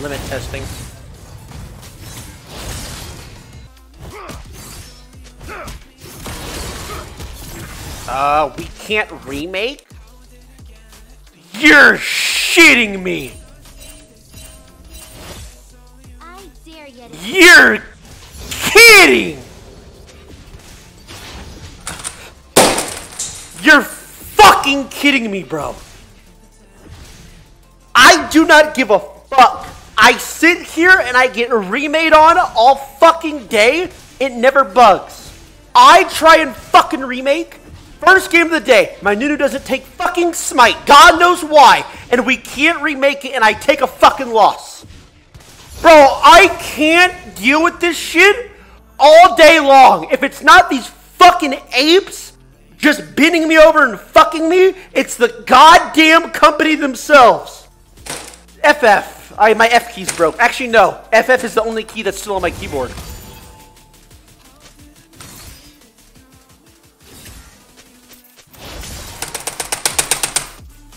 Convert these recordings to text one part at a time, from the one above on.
limit testing. We can't remake? You're shitting me! You're kidding! You're fucking kidding me, bro. I do not give a fuck. I sit here and I get remade on all fucking day. It never bugs. I try and fucking remake. First game of the day, my Nunu doesn't take fucking Smite. God knows why. And we can't remake it and I take a fucking loss. Bro, I can't deal with this shit all day long. If it's not these fucking apes just bending me over and fucking me, it's the goddamn company themselves. FF. My F key's broke. Actually, no. FF is the only key that's still on my keyboard.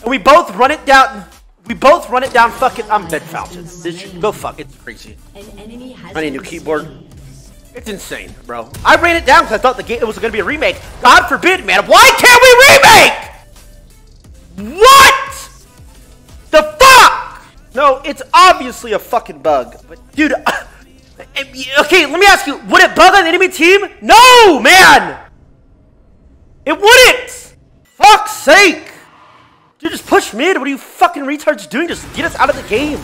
And we both run it down. We both run it down. Fuck it. I'm bed fountain. Go fuck it. It's crazy. I need a new keyboard. It's insane, bro. I ran it down because I thought the game it was going to be a remake. God forbid, man. Why can't we remake? What the fuck? No, it's obviously a fucking bug. But dude, okay, let me ask you. Would it bug on the enemy team? No, man. It wouldn't. Fuck's sake. Dude, just push mid. What are you fucking retards doing? Just get us out of the game.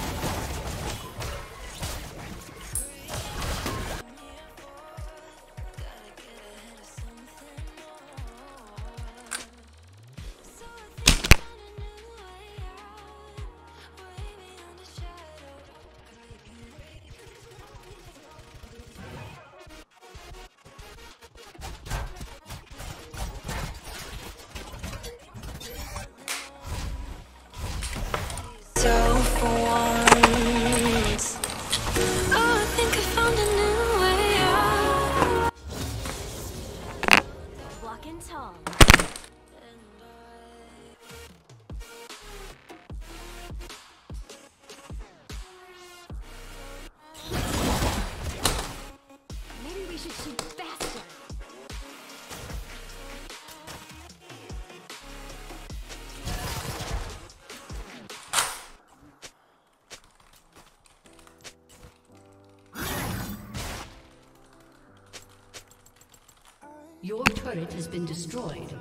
Your turret has been destroyed.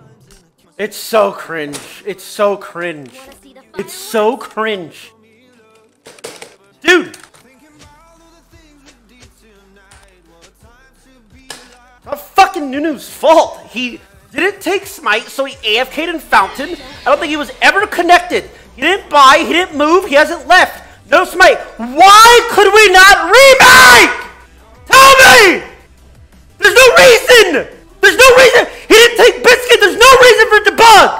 It's so cringe. It's so cringe. It's so cringe. Dude! Not fucking Nunu's fault. He didn't take Smite, so he AFK'd in Fountain. I don't think he was ever connected. He didn't buy, he didn't move, he hasn't left. No Smite. Why could we not remake? Tell me! There's no reason! There's no reason! He didn't take Biscuit! There's no reason for it to bug!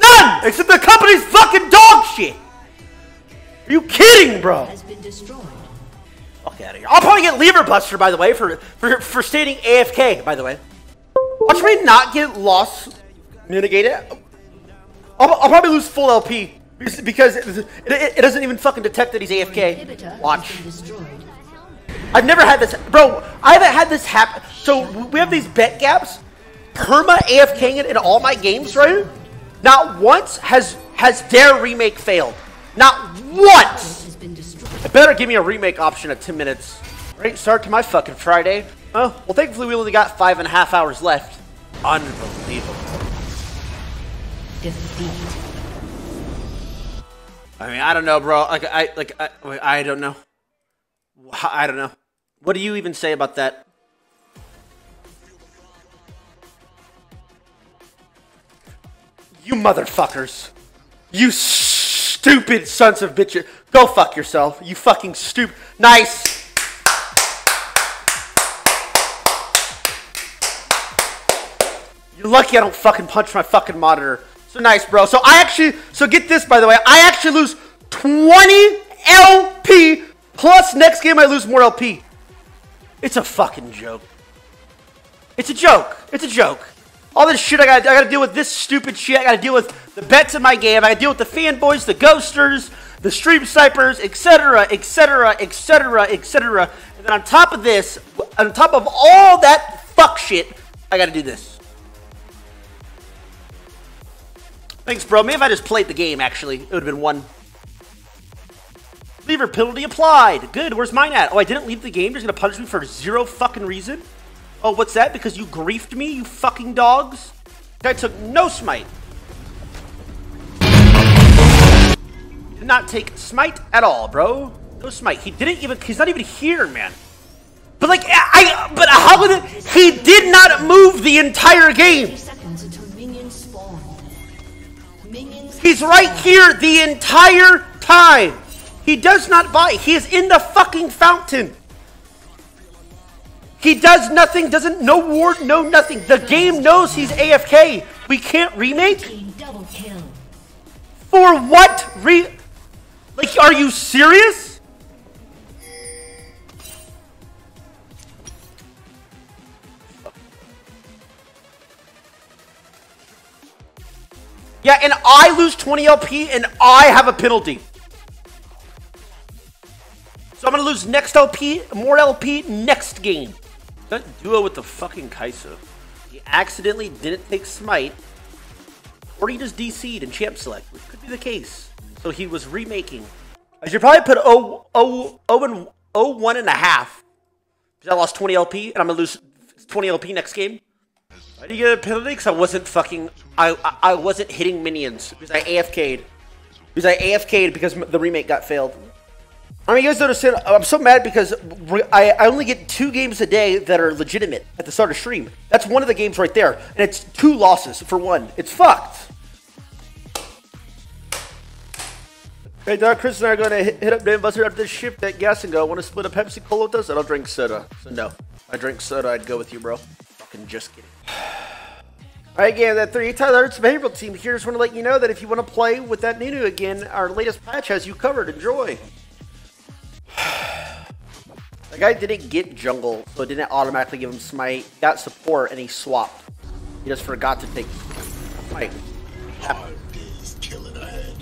None! Except the company's fucking dog shit! Are you kidding, bro? Fuck out of here. I'll probably get Leverbuster, by the way, for standing AFK, by the way. Watch me not get lost, mitigated. I'll probably lose full LP because it doesn't even fucking detect that he's AFK. Watch. I've never had this, bro. I haven't had this happen. So we have these bet gaps, perma AFKing it in all my games, right? Not once has their remake failed. Not once. It better give me a remake option at 10 minutes. Great start to my fucking Friday. Oh, well, thankfully we only got 5.5 hours left. Unbelievable. Defeat. I mean, I don't know, bro. I don't know. I don't know. What do you even say about that? You motherfuckers. You stupid sons of bitches. Go fuck yourself. You fucking stupid. Nice. You're lucky I don't fucking punch my fucking monitor. So nice, bro. So I actually, so get this, by the way. I actually lose 20 LP. Plus, next game I lose more LP. It's a fucking joke. It's a joke. It's a joke. All this shit I gotta deal with this stupid shit. I gotta deal with the bets in my game. I gotta deal with the fanboys, the ghosters. the stream snipers, etc., etc., etc., etc. And then on top of this, on top of all that fuck shit, I gotta do this. Thanks, bro. Maybe if I just played the game, actually, it would have been one. Lever penalty applied. Good. Where's mine at? Oh, I didn't leave the game. You're gonna punish me for zero fucking reason. Oh, what's that? Because you griefed me, you fucking dogs. I took no smite. Did not take smite at all, bro. No smite. He didn't even. He's not even here, man. But like, but how did it? He did not move the entire game. He's right here the entire time. He does not buy. He is in the fucking fountain. He does nothing, doesn't, no ward, no nothing. The game knows he's AFK. We can't remake? For what like, are you serious? Yeah, and I lose 20 LP and I have a penalty. So I'm gonna lose next LP, more LP, next game. That duo with the fucking Kai'sa. He accidentally didn't take smite, or he just DC'd and champ select, which could be the case. So he was remaking. I should probably put 0-1 and a half. Because I lost 20 LP and I'm gonna lose 20 LP next game. I didn't get a penalty because I wasn't fucking I wasn't hitting minions. Because I AFK'd. Because I AFK'd because the remake got failed. I mean, you guys understand, I'm so mad because I only get 2 games a day that are legitimate at the start of stream. That's one of the games right there. And it's 2 losses for one. It's fucked. Hey, Doc, Chris and I are going to hit up Leverbuster after this shift at gas and go. Want to split a Pepsi Cola with us? I don't drink soda. So, no. I drink soda. I'd go with you, bro. Fucking just kidding. All right, gang, that 3 Tyler1 behavioral team here. Just want to let you know that if you want to play with that Nunu again, our latest patch has you covered. Enjoy. The guy didn't get jungle, so it didn't automatically give him smite. He got support and he swapped. He just forgot to take smite. Hard days killing ahead.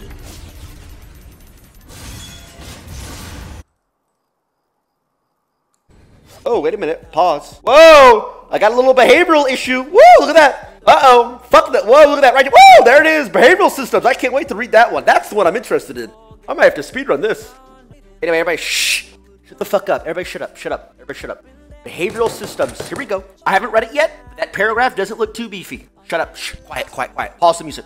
Oh, wait a minute. Pause. Whoa! I got a little behavioral issue. Woo! Look at that. Uh-oh. Fuck that. Whoa, look at that right here. Whoa! There it is. Behavioral systems. I can't wait to read that one. That's the one I'm interested in. I might have to speedrun this. Anyway, everybody, shh. Shut the fuck up. Everybody shut up. Shut up. Everybody shut up. Behavioral systems. Here we go. I haven't read it yet. That paragraph doesn't look too beefy. Shut up. Shh. Quiet, quiet, quiet. Pause the music.